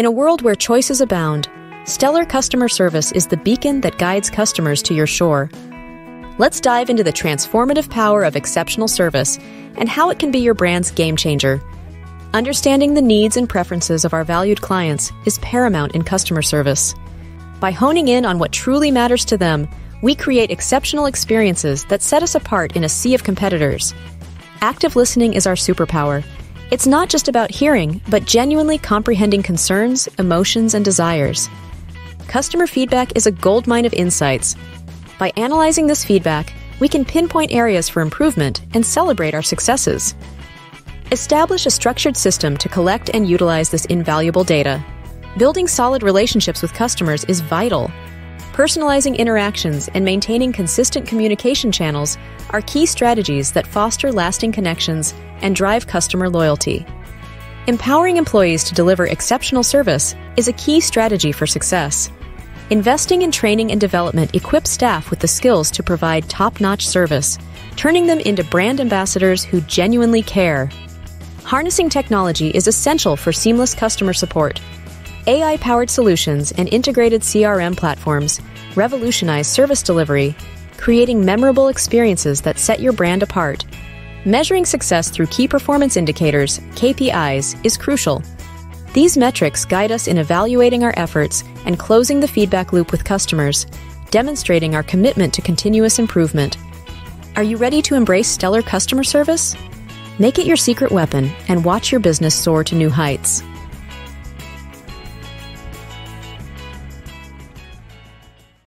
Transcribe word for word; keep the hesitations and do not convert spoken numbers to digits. In a world where choices abound, stellar customer service is the beacon that guides customers to your shore. Let's dive into the transformative power of exceptional service and how it can be your brand's game changer. Understanding the needs and preferences of our valued clients is paramount in customer service. By honing in on what truly matters to them, we create exceptional experiences that set us apart in a sea of competitors. Active listening is our superpower. It's not just about hearing, but genuinely comprehending concerns, emotions, and desires. Customer feedback is a goldmine of insights. By analyzing this feedback, we can pinpoint areas for improvement and celebrate our successes. Establish a structured system to collect and utilize this invaluable data. Building solid relationships with customers is vital. Personalizing interactions and maintaining consistent communication channels are key strategies that foster lasting connections and drive customer loyalty. Empowering employees to deliver exceptional service is a key strategy for success. Investing in training and development equips staff with the skills to provide top-notch service, turning them into brand ambassadors who genuinely care. Harnessing technology is essential for seamless customer support. A I-powered solutions and integrated C R M platforms revolutionize service delivery, creating memorable experiences that set your brand apart. Measuring success through key performance indicators, K P Is, is crucial. These metrics guide us in evaluating our efforts and closing the feedback loop with customers, demonstrating our commitment to continuous improvement. Are you ready to embrace stellar customer service? Make it your secret weapon and watch your business soar to new heights.